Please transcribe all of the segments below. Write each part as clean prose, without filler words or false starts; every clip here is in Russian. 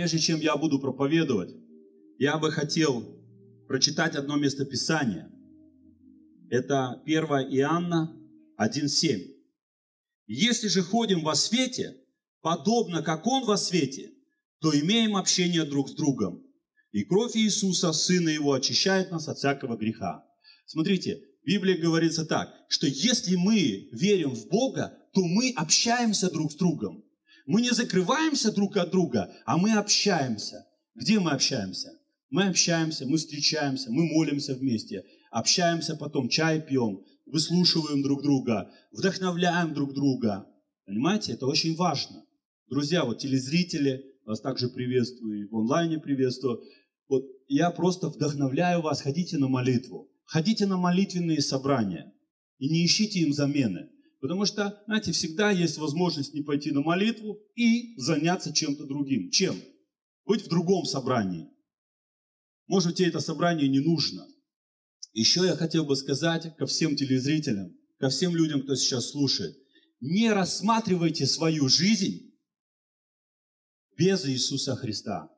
прежде чем я буду проповедовать, я бы хотел прочитать одно местописание. Это 1 Иоанна 1:7. «Если же ходим во свете, подобно как Он во свете, то имеем общение друг с другом. И кровь Иисуса, Сына Его, очищает нас от всякого греха». Смотрите, в Библии говорится так, что если мы верим в Бога, то мы общаемся друг с другом. Мы не закрываемся друг от друга, а мы общаемся. Где мы общаемся? Мы общаемся, мы встречаемся, мы молимся вместе, общаемся потом, чай пьем, выслушиваем друг друга, вдохновляем друг друга. Понимаете, это очень важно. Друзья, вот телезрители, вас также приветствую, и в онлайне приветствую. Вот я просто вдохновляю вас, ходите на молитву, ходите на молитвенные собрания и не ищите им замены. Потому что, знаете, всегда есть возможность не пойти на молитву и заняться чем-то другим. Чем? Быть в другом собрании. Может, тебе это собрание не нужно. Еще я хотел бы сказать ко всем телезрителям, ко всем людям, кто сейчас слушает. Не рассматривайте свою жизнь без Иисуса Христа.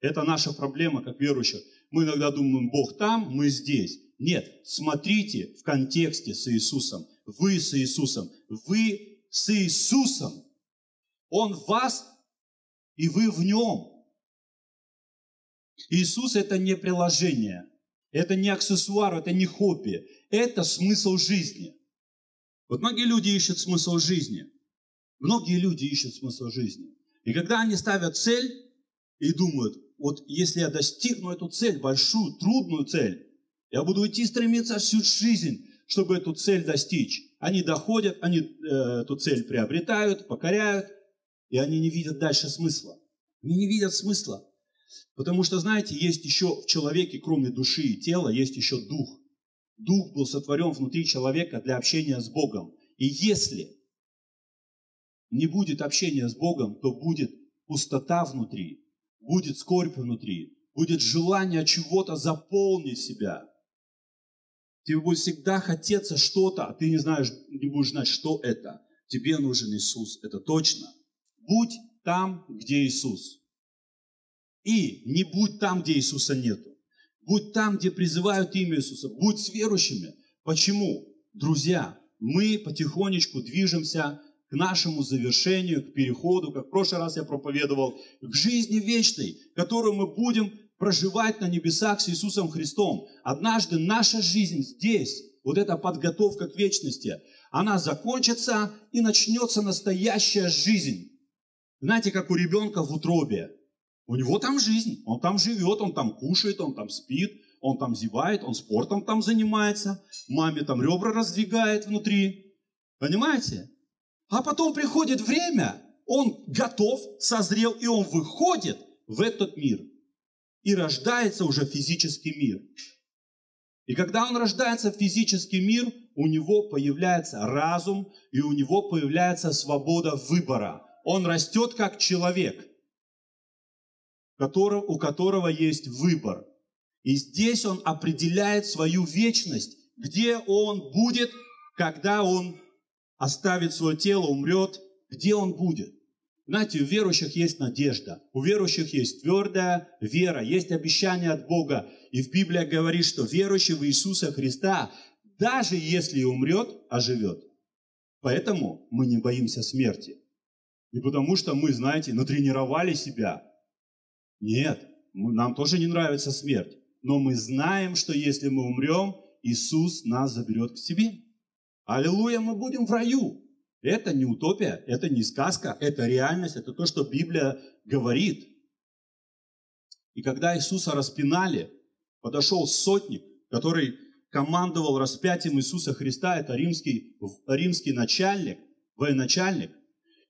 Это наша проблема, как верующих. Мы иногда думаем, Бог там, мы здесь. Нет, смотрите в контексте с Иисусом. Вы с Иисусом. Вы с Иисусом. Он в вас, и вы в Нем. Иисус – это не приложение, это не аксессуар, это не хобби. Это смысл жизни. Вот многие люди ищут смысл жизни. Многие люди ищут смысл жизни. И когда они ставят цель и думают, вот если я достигну эту цель, большую, трудную цель, я буду идти стремиться всю жизнь, чтобы эту цель достичь. Они доходят, они эту цель приобретают, покоряют, и они не видят дальше смысла. Они не видят смысла. Потому что, знаете, есть еще в человеке, кроме души и тела, есть еще дух. Дух был сотворен внутри человека для общения с Богом. И если не будет общения с Богом, то будет пустота внутри, будет скорбь внутри, будет желание чего-то заполнить себя. Тебе будет всегда хотеться что-то, а ты не знаешь, не будешь знать, что это. Тебе нужен Иисус, это точно. Будь там, где Иисус. И не будь там, где Иисуса нету. Будь там, где призывают имя Иисуса. Будь с верующими. Почему? Друзья, мы потихонечку движемся к нашему завершению, к переходу, как в прошлый раз я проповедовал, к жизни вечной, которую мы будем проживать на небесах с Иисусом Христом. Однажды наша жизнь здесь, вот эта подготовка к вечности, она закончится и начнется настоящая жизнь. Знаете, как у ребенка в утробе. У него там жизнь, он там живет, он там кушает, он там спит, он там зевает, он спортом там занимается, маме там ребра раздвигает внутри. Понимаете? А потом приходит время, он готов, созрел, и он выходит в этот мир. И рождается уже физический мир. И когда он рождается в физический мир, у него появляется разум, и у него появляется свобода выбора. Он растет как человек, у которого есть выбор. И здесь он определяет свою вечность, где он будет, когда он оставит свое тело, умрет, где он будет. Знаете, у верующих есть надежда, у верующих есть твердая вера, есть обещание от Бога. И в Библии говорит, что верующий в Иисуса Христа, даже если умрет, оживет. Поэтому мы не боимся смерти. Не потому что мы, знаете, натренировали себя. Нет, нам тоже не нравится смерть. Но мы знаем, что если мы умрем, Иисус нас заберет к себе. Аллилуйя, мы будем в раю. Это не утопия, это не сказка, это реальность, это то, что Библия говорит. И когда Иисуса распинали, подошел сотник, который командовал распятием Иисуса Христа, это римский начальник, военачальник.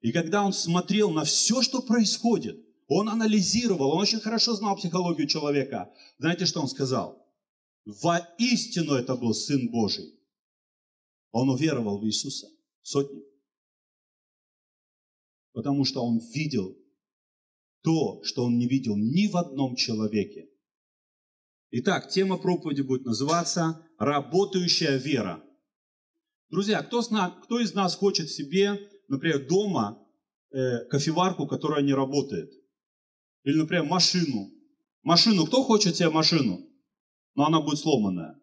И когда он смотрел на все, что происходит, он анализировал, он очень хорошо знал психологию человека. Знаете, что он сказал? «Воистину это был Сын Божий». Он уверовал в Иисуса, сотник. Потому что он видел то, что он не видел ни в одном человеке. Итак, тема проповеди будет называться «Работающая вера». Друзья, кто из нас хочет себе, например, дома кофеварку, которая не работает? Или, например, машину. Машину. Кто хочет себе машину? Но она будет сломанная.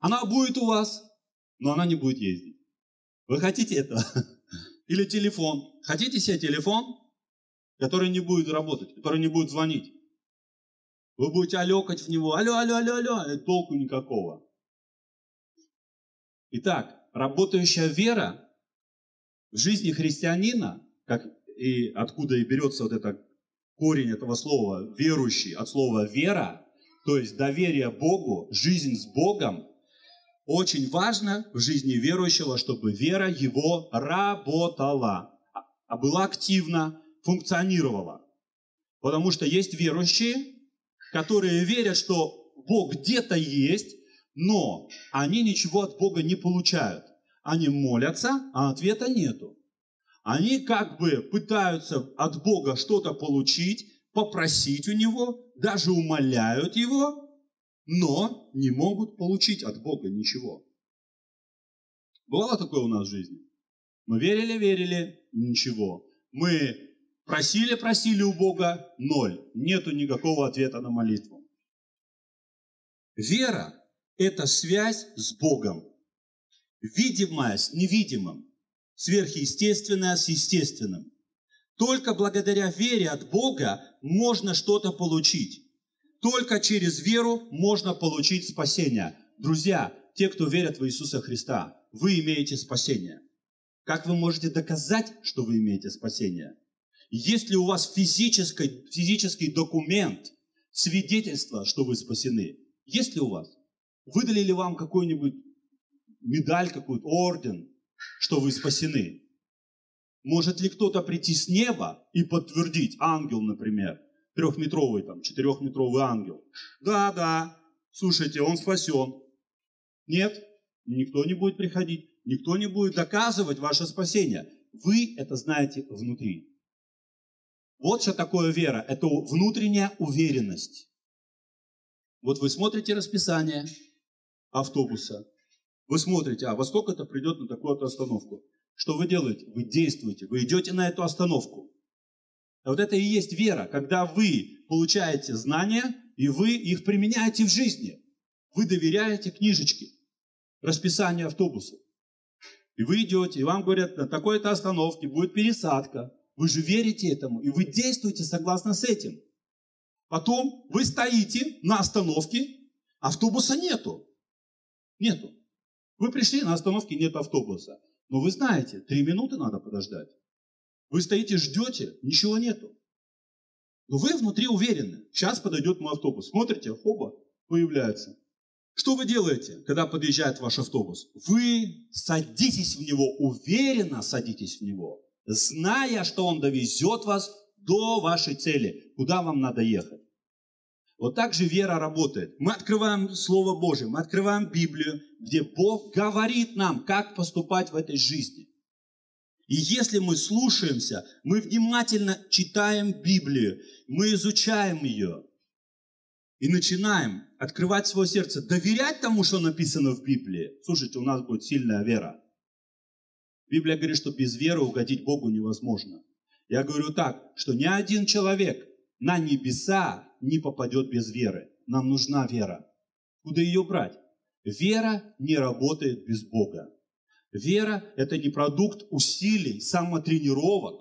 Она будет у вас, но она не будет ездить. Вы хотите этого? Или телефон. Хотите себе телефон, который не будет работать, который не будет звонить? Вы будете алёкать в него. Алло, алло, алло, алло. Толку никакого. Итак, работающая вера в жизни христианина, как и откуда и берется вот этот корень этого слова верующий, от слова вера, то есть доверие Богу, жизнь с Богом, очень важно в жизни верующего, чтобы вера его работала, а была активна, функционировала. Потому что есть верующие, которые верят, что Бог где-то есть, но они ничего от Бога не получают. Они молятся, а ответа нету. Они как бы пытаются от Бога что-то получить, попросить у Него, даже умоляют Его, но не могут получить от Бога ничего. Бывало такое у нас в жизни? Мы верили, верили, ничего. Мы просили, просили у Бога, ноль. Нету никакого ответа на молитву. Вера – это связь с Богом. Видимая с невидимым. Сверхъестественное с естественным. Только благодаря вере от Бога можно что-то получить. Только через веру можно получить спасение. Друзья, те, кто верят в Иисуса Христа, вы имеете спасение. Как вы можете доказать, что вы имеете спасение? Есть ли у вас физический документ, свидетельство, что вы спасены? Есть ли у вас? Выдали ли вам какую-нибудь медаль, какой-то орден, что вы спасены? Может ли кто-то прийти с неба и подтвердить, ангел, например, трехметровый, там, четырехметровый ангел? Да, да, слушайте, он спасен. Нет, никто не будет приходить, никто не будет доказывать ваше спасение. Вы это знаете внутри. Вот что такое вера, это внутренняя уверенность. Вот вы смотрите расписание автобуса, вы смотрите, а во сколько-то придет на такую-то остановку. Что вы делаете? Вы действуете, вы идете на эту остановку. А вот это и есть вера, когда вы получаете знания, и вы их применяете в жизни. Вы доверяете книжечке, расписанию автобуса. И вы идете, и вам говорят, на такой-то остановке будет пересадка. Вы же верите этому, и вы действуете согласно с этим. Потом вы стоите на остановке, автобуса нету. Нету. Вы пришли, на остановке нет автобуса. Но вы знаете, 3 минуты надо подождать. Вы стоите, ждете, ничего нету. Но вы внутри уверены. Сейчас подойдет мой автобус. Смотрите, хоба, появляется. Что вы делаете, когда подъезжает ваш автобус? Вы садитесь в него, уверенно садитесь в него, зная, что он довезет вас до вашей цели, куда вам надо ехать. Вот так же вера работает. Мы открываем Слово Божие, мы открываем Библию, где Бог говорит нам, как поступать в этой жизни. И если мы слушаемся, мы внимательно читаем Библию, мы изучаем ее и начинаем открывать свое сердце, доверять тому, что написано в Библии. Слушайте, у нас будет сильная вера. Библия говорит, что без веры угодить Богу невозможно. Я говорю так, что ни один человек на небеса не попадет без веры. Нам нужна вера. Куда ее брать? Вера не работает без Бога. Вера – это не продукт усилий, самотренировок.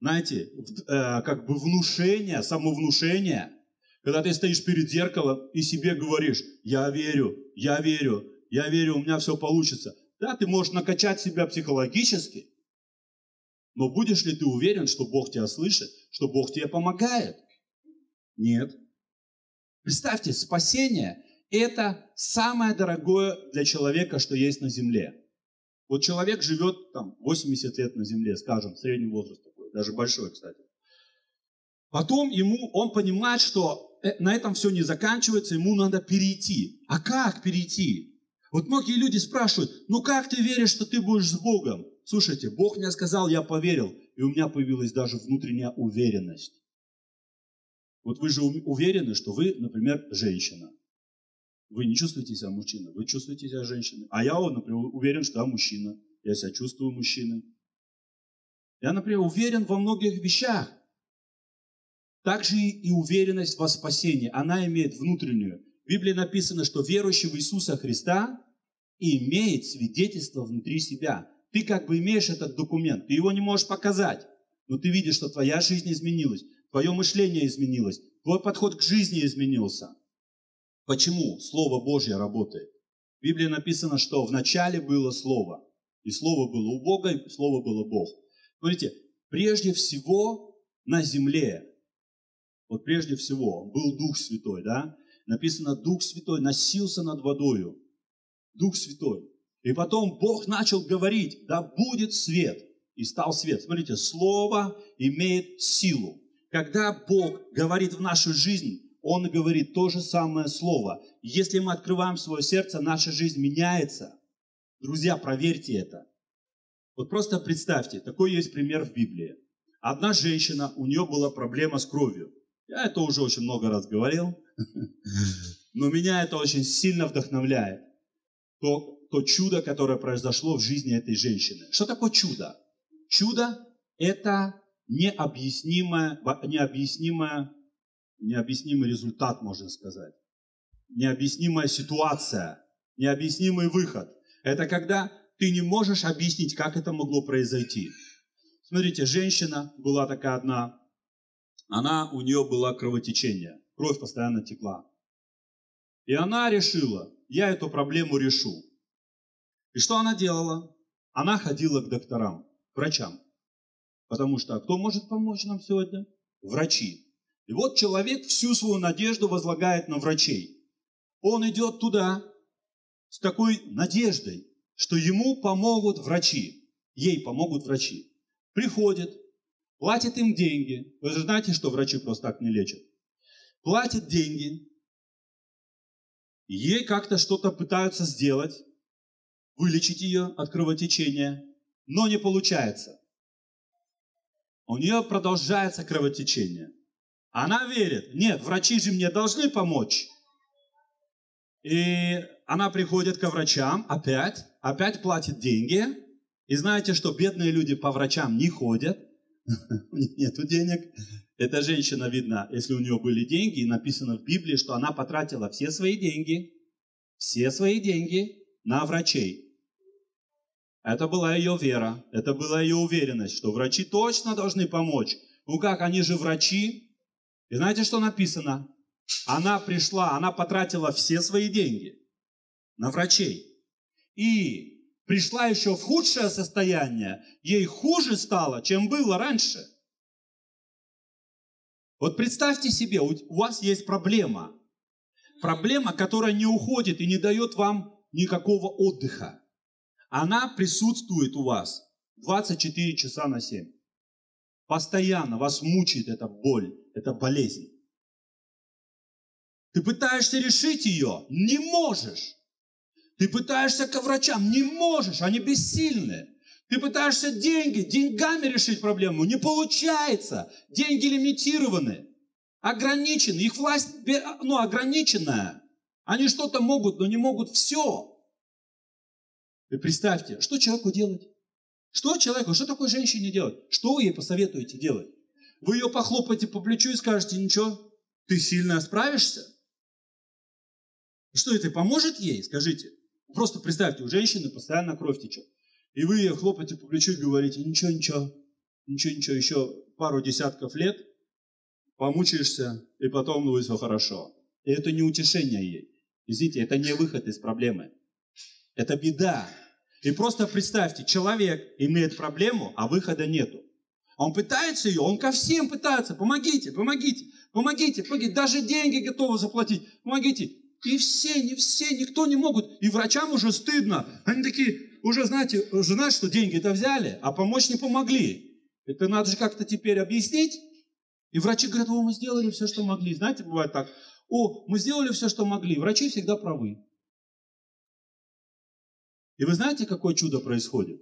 Знаете, как бы внушение, самовнушение. Когда ты стоишь перед зеркалом и себе говоришь, я верю, я верю, я верю, у меня все получится. Да, ты можешь накачать себя психологически, но будешь ли ты уверен, что Бог тебя слышит, что Бог тебе помогает? Нет. Представьте, спасение – это самое дорогое для человека, что есть на земле. Вот человек живет там 80 лет на земле, скажем, средний возраст такой, даже большой, кстати. Потом он понимает, что на этом все не заканчивается, ему надо перейти. А как перейти? Вот многие люди спрашивают, ну как ты веришь, что ты будешь с Богом? Слушайте, Бог мне сказал, я поверил, и у меня появилась даже внутренняя уверенность. Вот вы же уверены, что вы, например, женщина. Вы не чувствуете себя мужчиной, вы чувствуете себя женщиной. А я, например, уверен, что я мужчина, я себя чувствую мужчиной. Я, например, уверен во многих вещах. Также и уверенность во спасении, она имеет внутреннюю. В Библии написано, что верующий в Иисуса Христа имеет свидетельство внутри себя. Ты как бы имеешь этот документ, ты его не можешь показать, но ты видишь, что твоя жизнь изменилась, твое мышление изменилось, твой подход к жизни изменился. Почему? Слово Божье работает. В Библии написано, что в начале было Слово, и Слово было у Бога, и Слово было Бог. Смотрите, прежде всего на земле, вот прежде всего был Дух Святой, да? Написано, Дух Святой носился над водою, Дух Святой. И потом Бог начал говорить, да будет свет, и стал свет. Смотрите, Слово имеет силу. Когда Бог говорит в нашу жизнь, Он говорит то же самое Слово. Если мы открываем свое сердце, наша жизнь меняется. Друзья, проверьте это. Вот просто представьте, такой есть пример в Библии. Одна женщина, у нее была проблема с кровью. Я это уже очень много раз говорил, но меня это очень сильно вдохновляет. То чудо, которое произошло в жизни этой женщины. Что такое чудо? Чудо – это необъяснимый результат, можно сказать. Необъяснимая ситуация, необъяснимый выход. Это когда ты не можешь объяснить, как это могло произойти. Смотрите, женщина была такая одна, у нее было кровотечение, кровь постоянно текла. И она решила, я эту проблему решу. И что она делала? Она ходила к докторам, к врачам. Потому что кто может помочь нам сегодня? Врачи. И вот человек всю свою надежду возлагает на врачей. Он идет туда с такой надеждой, что ему помогут врачи. Ей помогут врачи. Приходит, платит им деньги. Вы же знаете, что врачи просто так не лечат. Платит деньги. Ей как-то что-то пытаются сделать. Вылечить ее от кровотечения, но не получается. У нее продолжается кровотечение. Она верит, нет, врачи же мне должны помочь. И она приходит ко врачам опять платит деньги. И знаете, что бедные люди по врачам не ходят, у них нету денег. Эта женщина, видно, если у нее были деньги, написано в Библии, что она потратила все свои деньги, на врачей. Это была ее вера, это была ее уверенность, что врачи точно должны помочь. Ну как, они же врачи. И знаете, что написано? Она пришла, она потратила все свои деньги на врачей. И пришла еще в худшее состояние. Ей хуже стало, чем было раньше. Вот представьте себе, у вас есть проблема. Проблема, которая не уходит и не дает вам никакого отдыха. Она присутствует у вас 24 часа на 7. Постоянно вас мучает эта боль, эта болезнь. Ты пытаешься решить ее, не можешь. Ты пытаешься ко врачам, не можешь, они бессильны. Ты пытаешься деньгами решить проблему, не получается. Деньги лимитированы, ограничены, их власть ограниченная. Они что-то могут, но не могут все. Вы представьте, что человеку делать? Что такой женщине делать? Что вы ей посоветуете делать? Вы ее похлопаете по плечу и скажете, ничего, ты сильно справишься? Что это поможет ей, скажите? Просто представьте, у женщины постоянно кровь течет. И вы ее хлопаете по плечу и говорите, ничего, еще пару десятков лет помучаешься, и потом будет все хорошо. И это не утешение ей. Извините, это не выход из проблемы. Это беда. И просто представьте, человек имеет проблему, а выхода нету. Он пытается ее, он ко всем пытается. Помогите. Даже деньги готовы заплатить. Помогите. И все, никто не могут. И врачам уже стыдно. Они такие, уже знаете, что деньги-то взяли, а помочь не помогли. Это надо же как-то теперь объяснить. И врачи говорят, мы сделали все, что могли. Знаете, бывает так. Мы сделали все, что могли. Врачи всегда правы. И вы знаете, какое чудо происходит?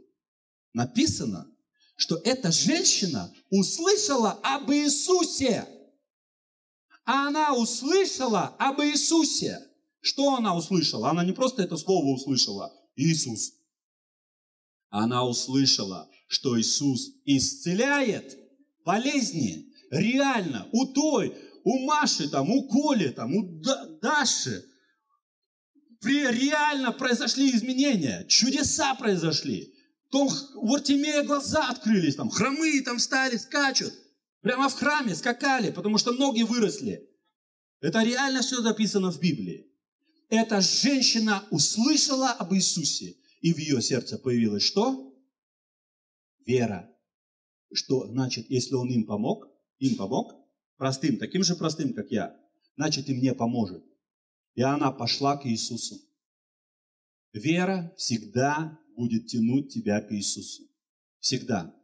Написано, что эта женщина услышала об Иисусе. Что она услышала? Она не просто это слово услышала. Иисус. Она услышала, что Иисус исцеляет болезни. Реально, у той, у Маши, там, у Коли, там, у Даши реально произошли изменения, чудеса произошли. Там у Вартимея глаза открылись, там, хромые там встали, скачут. Прямо в храме скакали, потому что ноги выросли. Это реально все записано в Библии. Эта женщина услышала об Иисусе, и в ее сердце появилась что? Вера. Что значит, если он им помог, простым, таким же простым, как я, значит, и мне поможет. И она пошла к Иисусу. Вера всегда будет тянуть тебя к Иисусу. Всегда.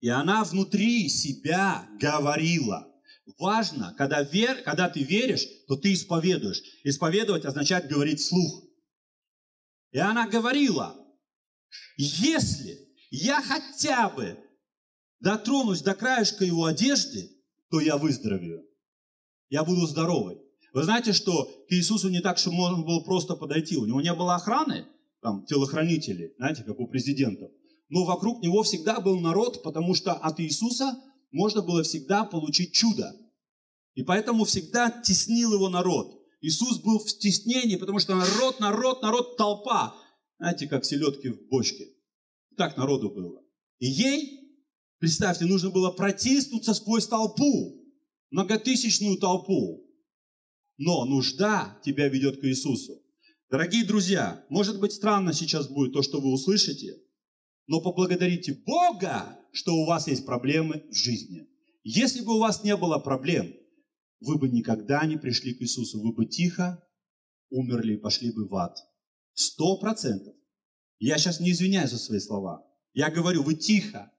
И она внутри себя говорила. Важно, когда ты веришь, то ты исповедуешь. Исповедовать означает говорить вслух. И она говорила, если я хотя бы дотронусь до краешка его одежды, то я выздоровею. Я буду здоровой. Вы знаете, что к Иисусу не так, что можно было просто подойти. У него не было охраны, там, телохранителей, знаете, как у президентов. Но вокруг него всегда был народ, потому что от Иисуса можно было всегда получить чудо. И поэтому всегда теснил его народ. Иисус был в стеснении, потому что народ, толпа. Знаете, как селедки в бочке. Так народу было. И ей, представьте, нужно было протиснуться сквозь толпу, многотысячную толпу. Но нужда тебя ведет к Иисусу. Дорогие друзья, может быть, странно сейчас будет то, что вы услышите, но поблагодарите Бога, что у вас есть проблемы в жизни. Если бы у вас не было проблем, вы бы никогда не пришли к Иисусу, вы бы тихо умерли и пошли бы в ад. 100%. Я сейчас не извиняюсь за свои слова. Я говорю, вы тихо,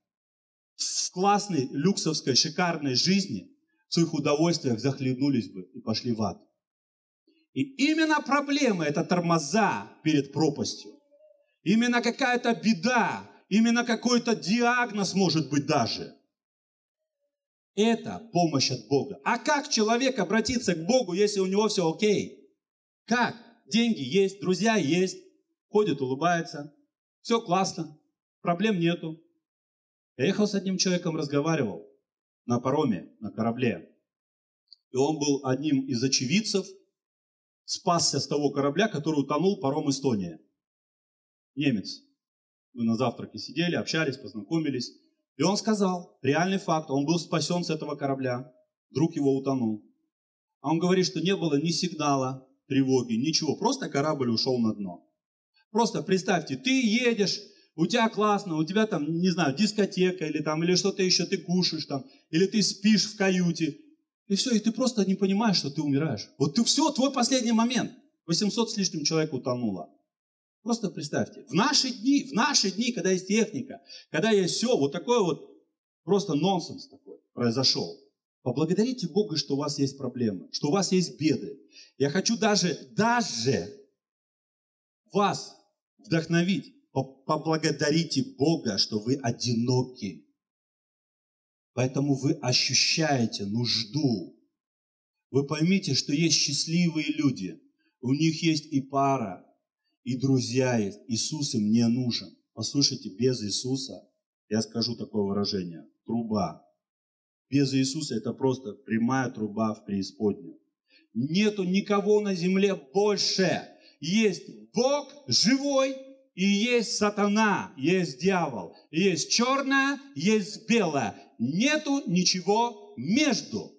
в классной, люксовской, шикарной жизни, в своих удовольствиях захлебнулись бы и пошли в ад. И именно проблемы – это тормоза перед пропастью. Именно какая-то беда, именно какой-то диагноз, может быть, даже. Это помощь от Бога. А как человек обратиться к Богу, если у него все окей? Как? Деньги есть, друзья есть. Ходит, улыбается. Все классно. Проблем нету. Я ехал с одним человеком, разговаривал на пароме, на корабле. И он был одним из очевидцев. Спасся с того корабля, который утонул паром Эстония. Немец. Мы на завтраке сидели, общались, познакомились. И он сказал, реальный факт, он был спасен с этого корабля. Вдруг его утонул. А он говорит, что не было ни сигнала, тревоги, ничего. Просто корабль ушел на дно. Просто представьте, ты едешь, у тебя классно, у тебя там, не знаю, дискотека или там, или что-то еще, ты кушаешь там, или ты спишь в каюте. И все, и ты просто не понимаешь, что ты умираешь. Вот ты все, твой последний момент. 800 с лишним человек утонуло. Просто представьте, в наши дни, когда есть техника, когда есть все, вот такой вот просто нонсенс такой произошел. Поблагодарите Бога, что у вас есть проблемы, что у вас есть беды. Я хочу даже вас вдохновить. Поблагодарите Бога, что вы одиноки. Поэтому вы ощущаете нужду. Вы поймите, что есть счастливые люди. У них есть и пара, и друзья есть. Иисус им не нужен. Послушайте, без Иисуса, я скажу такое выражение, труба. Без Иисуса это просто прямая труба в преисподнюю. Нету никого на земле больше. Есть Бог живой, и есть сатана, есть дьявол, есть черное, есть белое. Нету ничего между.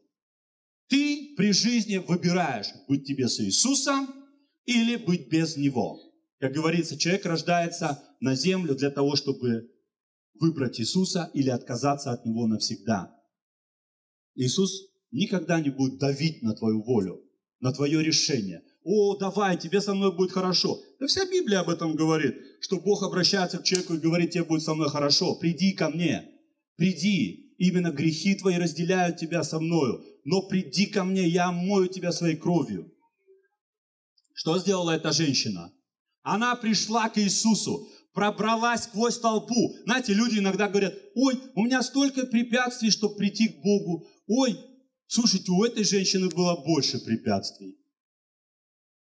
Ты при жизни выбираешь, быть тебе с Иисусом или быть без Него. Как говорится, человек рождается на землю для того, чтобы выбрать Иисуса или отказаться от Него навсегда. Иисус никогда не будет давить на твою волю, на твое решение. «О, давай, тебе со мной будет хорошо». Да вся Библия об этом говорит, что Бог обращается к человеку и говорит, «Тебе будет со мной хорошо, приди ко мне». Приди, именно грехи твои разделяют тебя со мною, но приди ко мне, я омою тебя своей кровью. Что сделала эта женщина? Она пришла к Иисусу, пробралась сквозь толпу. Знаете, люди иногда говорят, ой, у меня столько препятствий, чтобы прийти к Богу. Ой, слушайте, у этой женщины было больше препятствий.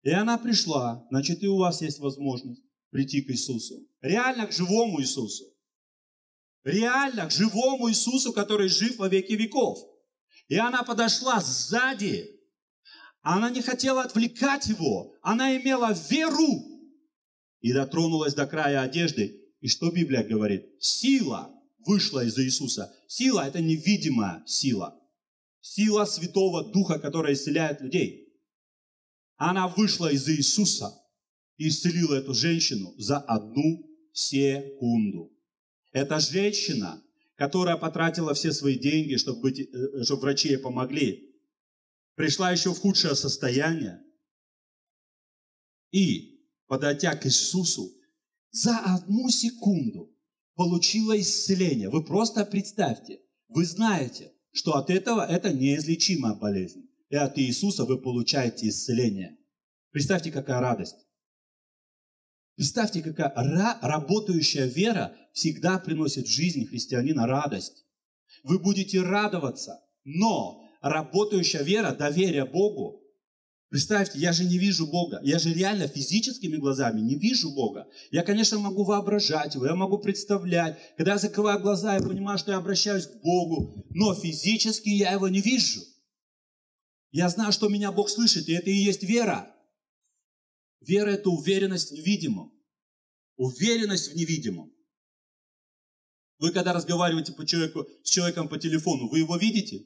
И она пришла, значит, и у вас есть возможность. прийти к Иисусу. Реально к живому Иисусу. Реально к живому Иисусу, который жив во веки веков. И она подошла сзади. Она не хотела отвлекать его. Она имела веру. И дотронулась до края одежды. И что Библия говорит? Сила вышла из Иисуса. Сила – это невидимая сила. Сила Святого Духа, которая исцеляет людей. Она вышла из Иисуса и исцелила эту женщину за 1 секунду. Это женщина, которая потратила все свои деньги, чтобы врачи ей помогли. Пришла еще в худшее состояние. И, подойдя к Иисусу, за 1 секунду получила исцеление. Вы просто представьте, вы знаете, что от этого это неизлечимая болезнь. И от Иисуса вы получаете исцеление. Представьте, какая радость. Представьте, какая работающая вера всегда приносит в жизнь христианина радость. Вы будете радоваться, но работающая вера, доверие Богу. Представьте, я же не вижу Бога. Я же реально физическими глазами не вижу Бога. Я, конечно, могу воображать его, я могу представлять. Когда я закрываю глаза, я понимаю, что я обращаюсь к Богу, но физически я его не вижу. Я знаю, что меня Бог слышит, и это и есть вера. Вера – это уверенность в невидимом. Уверенность в невидимом. Вы когда разговариваете с человеком по телефону, вы его видите?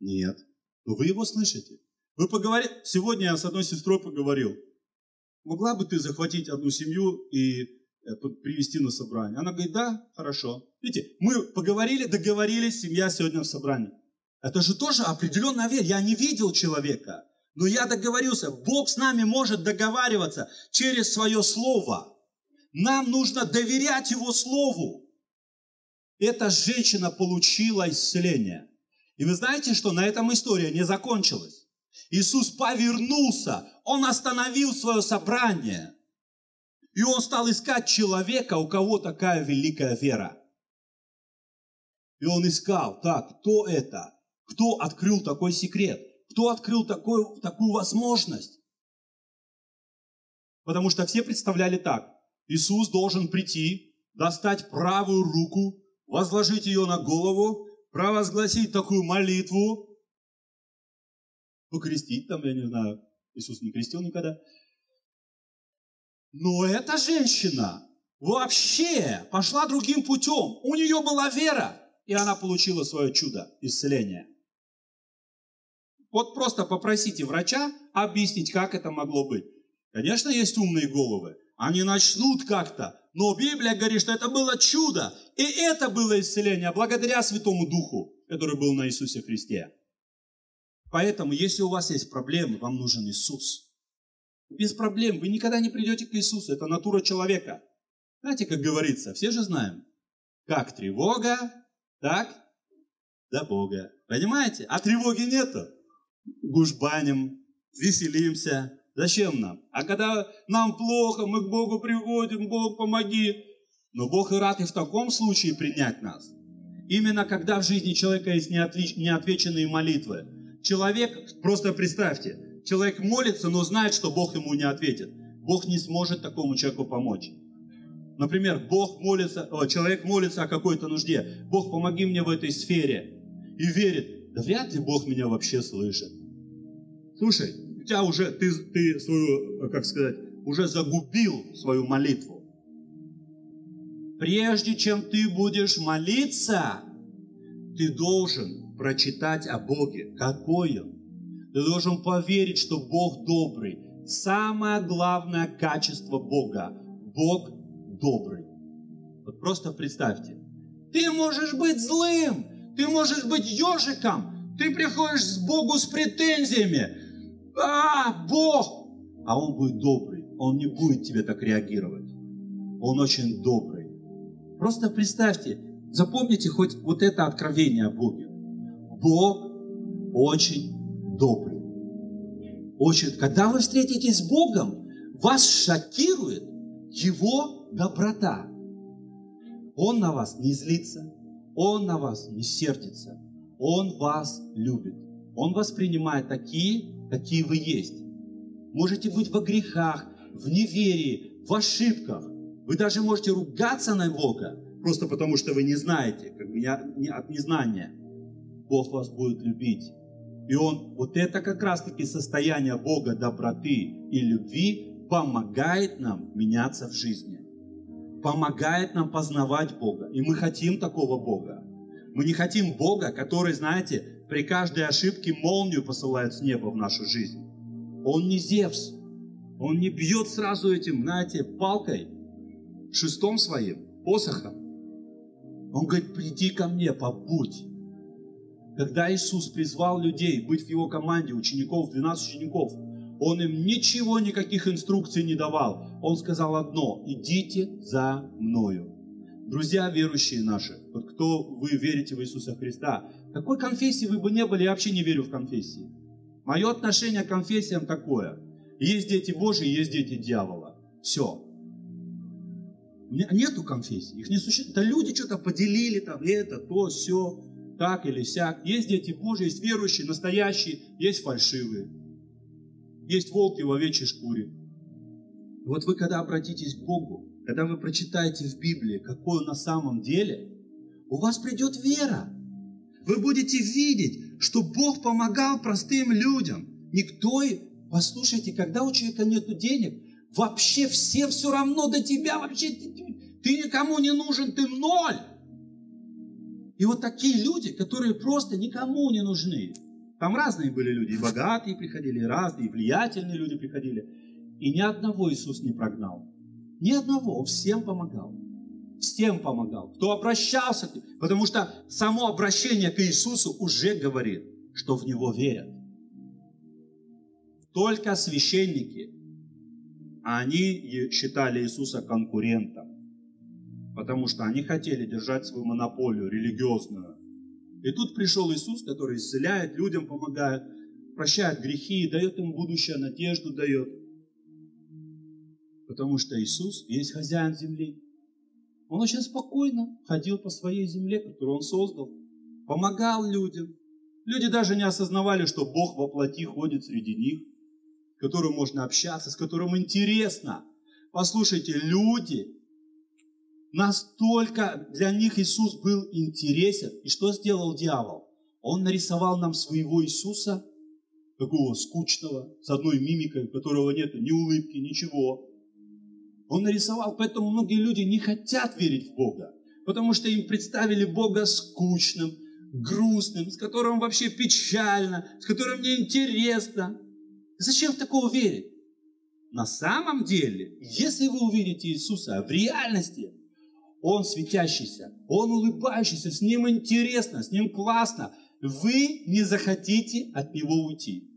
Нет. Но вы его слышите. Вы поговорите. Сегодня я с одной сестрой поговорил. Могла бы ты захватить одну семью и привести на собрание? Она говорит, да, хорошо. Видите, мы поговорили, договорились, семья сегодня в собрании. Это же тоже определенная вера. Я не видел человека. Но я договорился, Бог с нами может договариваться через свое слово. Нам нужно доверять его слову. Эта женщина получила исцеление. И вы знаете, что на этом история не закончилась. Иисус повернулся, он остановил свое собрание. И он стал искать человека, у кого такая великая вера. И он искал, так, кто это? Кто открыл такой секрет? Кто открыл такую возможность? Потому что все представляли так. Иисус должен прийти, достать правую руку, возложить ее на голову, провозгласить такую молитву. Ну, крестить там, я не знаю, Иисус не крестил никогда. Но эта женщина вообще пошла другим путем. У нее была вера, и она получила свое чудо, исцеление. Вот просто попросите врача объяснить, как это могло быть. Конечно, есть умные головы. Они начнут как-то. Но Библия говорит, что это было чудо. И это было исцеление благодаря Святому Духу, который был на Иисусе Христе. Поэтому, если у вас есть проблемы, вам нужен Иисус. Без проблем вы никогда не придете к Иисусу. Это натура человека. Знаете, как говорится, все же знаем. Как тревога, так до Бога. Понимаете? А тревоги нету. Гужбаним, веселимся. Зачем нам? А когда нам плохо, мы к Богу приходим, Бог, помоги. Но Бог и рад и в таком случае принять нас. Именно когда в жизни человека есть неотвеченные молитвы. Человек, просто представьте, человек молится, но знает, что Бог ему не ответит. Бог не сможет такому человеку помочь. Например, человек молится о какой-то нужде. Бог, помоги мне в этой сфере. И верит. Да вряд ли Бог меня вообще слышит. Слушай, у тебя уже, ты свою, как сказать, уже загубил свою молитву. Прежде чем ты будешь молиться, ты должен прочитать о Боге. Какой Он? Ты должен поверить, что Бог добрый. Самое главное качество Бога. Бог добрый. Вот просто представьте. Ты можешь быть злым. Ты можешь быть ежиком, ты приходишь к Богу с претензиями. Бог! А Он будет добрый, Он не будет тебе так реагировать. Он очень добрый. Просто представьте, запомните хоть вот это откровение о Боге. Бог очень добрый. Когда вы встретитесь с Богом, вас шокирует Его доброта. Он на вас не злится. Он на вас не сердится. Он вас любит. Он вас принимает такие, какие вы есть. Можете быть во грехах, в неверии, в ошибках. Вы даже можете ругаться на Бога, просто потому что вы не знаете, как бы от незнания. Бог вас будет любить. И Он, вот это как раз-таки состояние Бога доброты и любви помогает нам меняться в жизни. Помогает нам познавать Бога. И мы хотим такого Бога. Мы не хотим Бога, который, знаете, при каждой ошибке молнию посылает с неба в нашу жизнь. Он не Зевс. Он не бьет сразу этим, знаете, палкой, шестом своим, посохом. Он говорит, приди ко мне, побудь. Когда Иисус призвал людей быть в Его команде, учеников, 12 учеников, Он им ничего, никаких инструкций не давал. Он сказал одно: идите за Мною. Друзья верующие наши, вот кто вы верите в Иисуса Христа, какой конфессии вы бы не были, я вообще не верю в конфессии. Мое отношение к конфессиям такое: есть дети Божьи, есть дети дьявола. Все. Нету конфессий, их не существует. Да люди что-то поделили, там это, то, все, так или сяк. Есть дети Божьи, есть верующие, настоящие, есть фальшивые. Есть волки в овечьей шкуре. И вот вы, когда обратитесь к Богу, когда вы прочитаете в Библии, какой он на самом деле, у вас придет вера. Вы будете видеть, что Бог помогал простым людям. Никто, послушайте, когда у человека нет денег, вообще всем все равно до тебя, вообще ты никому не нужен, ты ноль. И вот такие люди, которые просто никому не нужны. Там разные были люди, и богатые приходили, и разные, и влиятельные люди приходили. И ни одного Иисус не прогнал. Ни одного, он всем помогал. Всем помогал. Кто обращался, потому что само обращение к Иисусу уже говорит, что в Него верят. Только священники, они считали Иисуса конкурентом, потому что они хотели держать свою монополию религиозную. И тут пришел Иисус, который исцеляет, людям помогает, прощает грехи, дает им будущее, надежду дает. Потому что Иисус есть хозяин земли. Он очень спокойно ходил по своей земле, которую Он создал, помогал людям. Люди даже не осознавали, что Бог воплоти ходит среди них, с которым можно общаться, с которым интересно. Послушайте, люди... Настолько для них Иисус был интересен. И что сделал дьявол? Он нарисовал нам своего Иисуса, такого скучного, с одной мимикой, у которого нет ни улыбки, ничего. Он нарисовал, поэтому многие люди не хотят верить в Бога, потому что им представили Бога скучным, грустным, с которым вообще печально, с которым неинтересно. Зачем в такого верить? На самом деле, если вы увидите Иисуса в реальности, Он светящийся, Он улыбающийся, с Ним интересно, с Ним классно. Вы не захотите от Него уйти.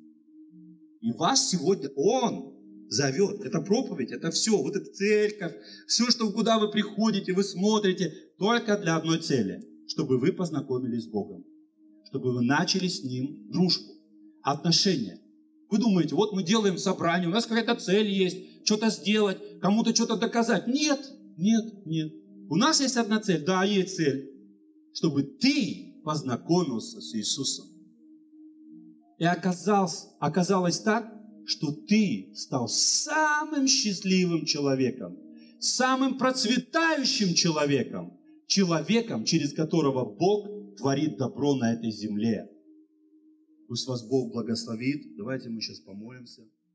И вас сегодня Он зовет. Это проповедь, это все. Вот эта церковь, все, что, куда вы приходите, вы смотрите, только для одной цели. Чтобы вы познакомились с Богом. Чтобы вы начали с Ним дружбу, отношения. Вы думаете, вот мы делаем собрание, у нас какая-то цель есть, что-то сделать, кому-то что-то доказать. Нет, нет, нет. У нас есть одна цель. Да, есть цель. Чтобы ты познакомился с Иисусом. И оказалось так, что ты стал самым счастливым человеком, самым процветающим человеком, человеком, через которого Бог творит добро на этой земле. Пусть вас Бог благословит. Давайте мы сейчас помолимся.